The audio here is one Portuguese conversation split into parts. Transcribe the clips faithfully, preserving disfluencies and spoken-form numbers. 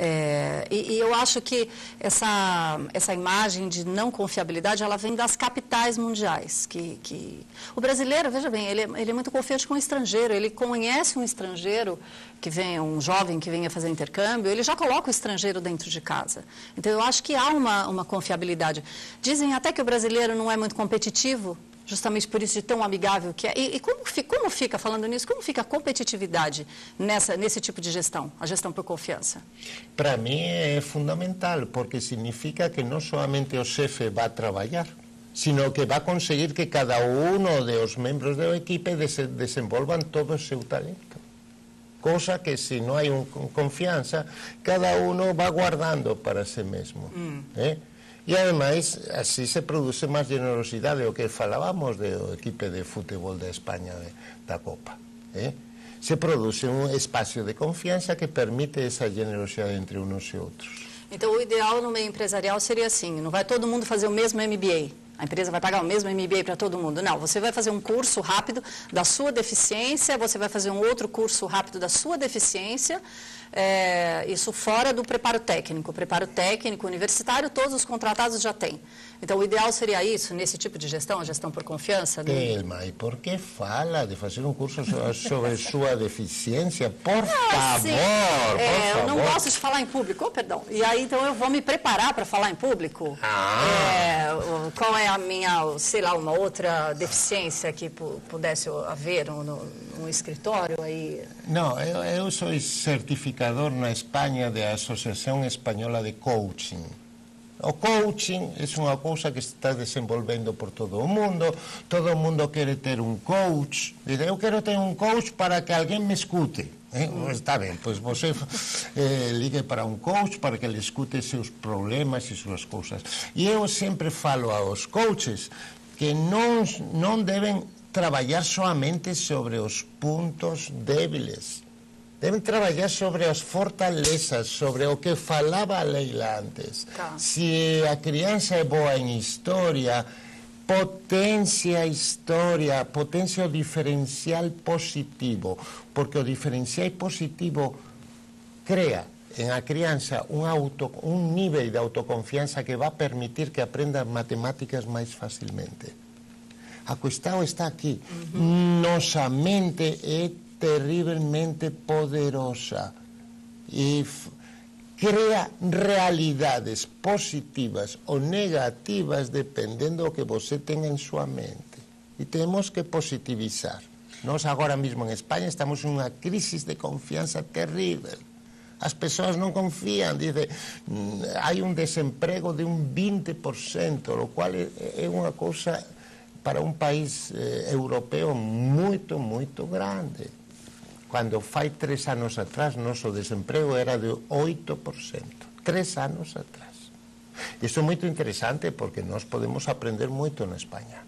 É, e, e eu acho que essa, essa imagem de não confiabilidade, ela vem das capitais mundiais. Que, que... O brasileiro, veja bem, ele, ele é muito confiante com o estrangeiro, ele conhece um estrangeiro, que vem, um jovem que venha fazer intercâmbio, ele já coloca o estrangeiro dentro de casa. Então, eu acho que há uma, uma confiabilidade. Dizem até que o brasileiro não é muito competitivo, justamente por isso de tão amigável que é. E, e como, como fica, falando nisso, como fica a competitividade nessa, nesse tipo de gestão, a gestão por confiança? Para mim é fundamental, porque significa que não somente o chefe vai trabalhar, sino que vai conseguir que cada um dos membros da equipe desenvolvam todo o seu talento. Cosa que se não há um, confiança, cada um vai guardando para si mesmo. Hum. ¿eh? E, además, assim se produz mais generosidade, o que falávamos da equipe de futebol da Espanha, da Copa. ¿eh? Se produz um espaço de confiança que permite essa generosidade entre uns e outros. Então, o ideal no meio empresarial seria assim, não vai todo mundo fazer o mesmo M B A? A empresa vai pagar o mesmo M B A para todo mundo? Não, você vai fazer um curso rápido da sua deficiência, você vai fazer um outro curso rápido da sua deficiência, é, isso fora do preparo técnico. Preparo técnico, universitário, todos os contratados já têm. Então, o ideal seria isso, nesse tipo de gestão, a gestão por confiança? Né? Telma, e por que fala de fazer um curso sobre sua deficiência? Por não, favor, sim. por é, favor. Eu não gosto de falar em público, oh, perdão. E aí, então, eu vou me preparar para falar em público? Ah. É, qual é a minha, sei lá, uma outra deficiência que pudesse haver no, no escritório? Aí... Não, eu, eu sou certificado na Espanha da Associação Espanhola de Coaching. O coaching é uma coisa que se está desenvolvendo por todo o mundo, todo mundo quer ter um coach. Eu quero ter um coach para que alguém me escute. Eh, está bem, pois você eh, ligue para um coach para que ele escute seus problemas e suas coisas. E eu sempre falo aos coaches que não, não devem trabalhar somente sobre os pontos débiles. Deben traballar sobre as fortalezas, sobre o que falaba Leila antes. Tá. Se a criança é boa em história, potencia a história, potencia o diferencial positivo, porque o diferencial positivo crea en a criança un, auto, un nivel de autoconfianza que vai permitir que aprenda matemáticas mais facilmente. A questão está aqui. Uhum. Nossa mente é terrivelmente poderosa e crea realidades positivas ou negativas dependendo do que você tenha em sua mente. E temos que positivizar. Nós agora mesmo em Espanha estamos numa crise de confiança terrível. As pessoas não confiam, dizem, há um desemprego de um vinte por cento, o qual é uma coisa para um país eh, europeu muito, muito grande. Quando faz três anos atrás, nosso desemprego era de oito por cento. Três anos atrás. Isso é muito interessante porque nós podemos aprender muito na Espanha.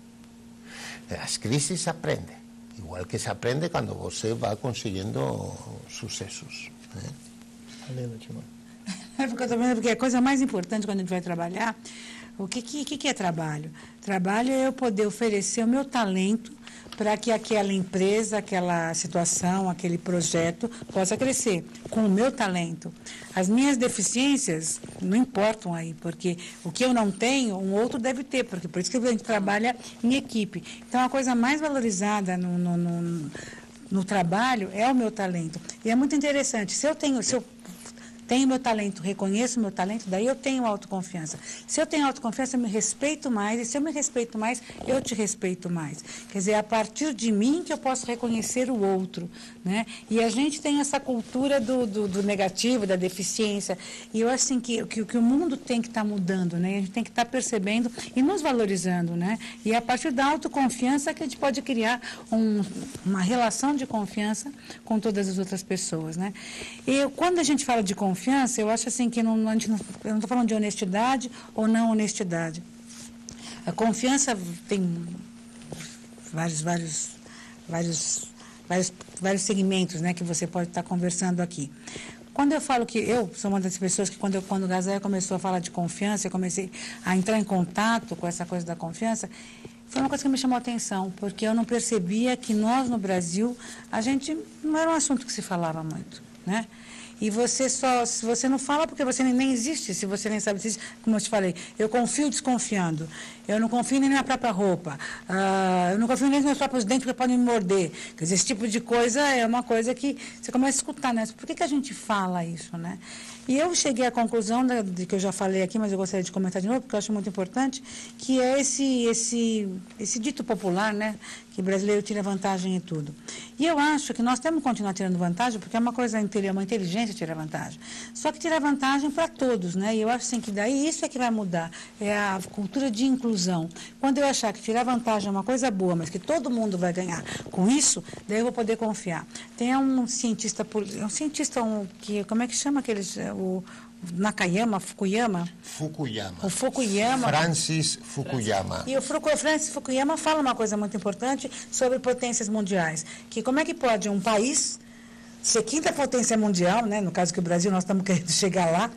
As crises se aprende, igual que se aprende quando você vai conseguindo sucessos. Né? É porque eu também, porque a coisa mais importante quando a gente vai trabalhar, o que, que, que é trabalho? Trabalho é eu poder oferecer o meu talento para que aquela empresa, aquela situação, aquele projeto possa crescer com o meu talento. As minhas deficiências não importam aí, porque o que eu não tenho, um outro deve ter, porque por isso que a gente trabalha em equipe. Então, a coisa mais valorizada no, no, no, no trabalho é o meu talento. E é muito interessante, se eu tenho... Se eu tenho meu talento, reconheço meu talento, daí eu tenho autoconfiança. Se eu tenho autoconfiança, eu me respeito mais, e se eu me respeito mais, eu te respeito mais. Quer dizer, é a partir de mim que eu posso reconhecer o outro, né? E a gente tem essa cultura do, do, do negativo, da deficiência, e eu acho assim, que, que, que o mundo tem que estar mudando, né? A gente tem que estar percebendo e nos valorizando, né? E é a partir da autoconfiança que a gente pode criar um, uma relação de confiança com todas as outras pessoas, né? E quando a gente fala de confiança, eu acho assim que não, a gente não, eu não estou falando de honestidade ou não honestidade. A confiança tem vários, vários, vários, vários, vários segmentos, né, que você pode estar conversando aqui. Quando eu falo que eu sou uma das pessoas que, quando, eu, quando o Gasalla começou a falar de confiança, eu comecei a entrar em contato com essa coisa da confiança, foi uma coisa que me chamou a atenção, porque eu não percebia que nós, no Brasil, a gente não era um assunto que se falava muito, né? E você só, se você não fala porque você nem existe, se você nem sabe se existe, como eu te falei, eu confio desconfiando, eu não confio nem na própria roupa, uh, eu não confio nem nos meus próprios dentes porque podem me morder. Quer dizer, esse tipo de coisa é uma coisa que você começa a escutar, né? Por que que a gente fala isso, né? E eu cheguei à conclusão, da, de que eu já falei aqui, mas eu gostaria de comentar de novo, porque eu acho muito importante, que é esse, esse, esse dito popular, né? Que brasileiro tira vantagem em tudo. E eu acho que nós temos que continuar tirando vantagem, porque é uma coisa, é uma inteligência tirar vantagem. Só que tirar vantagem para todos, né? E eu acho assim que daí isso é que vai mudar, é a cultura de inclusão. Quando eu achar que tirar vantagem é uma coisa boa, mas que todo mundo vai ganhar com isso, daí eu vou poder confiar. Tem um cientista, um cientista um, que, como é que chama aqueles... O, Nakayama, Fukuyama? Fukuyama. O Fukuyama. Francis Fukuyama. E o Francis Fukuyama fala uma coisa muito importante sobre potências mundiais, que como é que pode um país ser quinta potência mundial, né? No caso que o Brasil, nós estamos querendo chegar lá,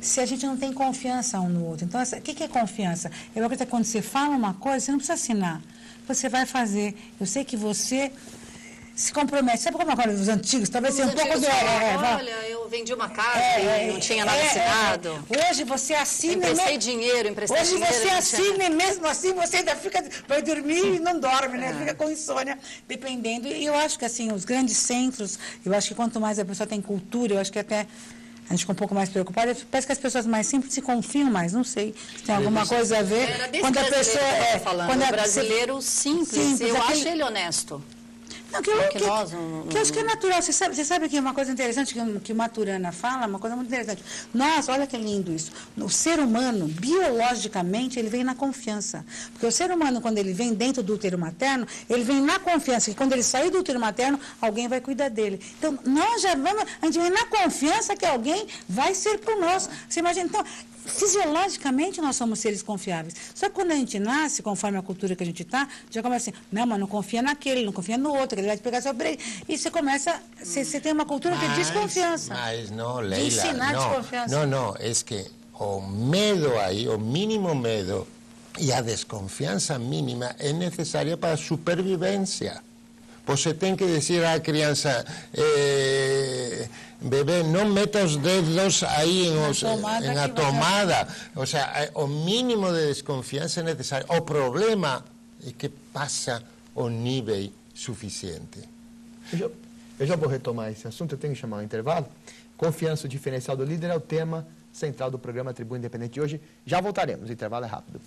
se a gente não tem confiança um no outro. Então, o que que é confiança? Eu acredito que quando você fala uma coisa, você não precisa assinar, você vai fazer. Eu sei que você... se compromete. Sabe como agora os antigos? Talvez seja um pouco do... Falam, olha, eu vendi uma casa é, e não tinha nada é, assinado. É. Hoje você assina... Emprestei mesmo... dinheiro, emprestei Hoje dinheiro. Hoje você assina tinha... e mesmo assim você ainda fica... Vai dormir e não dorme, né? É. Fica com insônia, dependendo. E eu acho que, assim, os grandes centros... Eu acho que quanto mais a pessoa tem cultura, eu acho que até... A gente fica um pouco mais preocupada. Parece que as pessoas mais simples se confiam mais, não sei se tem alguma coisa a ver. Era desse quando a pessoa é falando, quando é brasileiro simples, simples eu aquele... acho ele honesto. Não, que, eu, que, que eu acho que é natural. Você sabe, você sabe que uma coisa interessante que, que o Maturana fala, uma coisa muito interessante. Nós, olha que lindo isso. O ser humano, biologicamente, ele vem na confiança. Porque o ser humano, quando ele vem dentro do útero materno, ele vem na confiança. E quando ele sair do útero materno, alguém vai cuidar dele. Então, nós já vamos... A gente vem na confiança que alguém vai ser por nós. Você imagina, então... Fisiologicamente, nós somos seres confiáveis. Só que quando a gente nasce, conforme a cultura que a gente está, já começa assim, não, mas não confia naquele, não confia no outro, ele vai te pegar sobre ele. E você começa, você, você tem uma cultura mas, de desconfiança. Mas não, Leila, de ensinar não, desconfiança. Não, não, é que o medo aí, o mínimo medo e a desconfiança mínima é necessária para a supervivência. Você tem que dizer à criança... Eh, bebê, não meta os dedos aí em, os, tomada em a tomada. Vai... Ou seja, o mínimo de desconfiança é necessário. O problema é que passa o nível suficiente. Eu já, eu já vou retomar esse assunto, eu tenho que chamar um intervalo. Confiança, o diferencial do líder é o tema central do programa Tribuna Independente de hoje. Já voltaremos, o intervalo é rápido.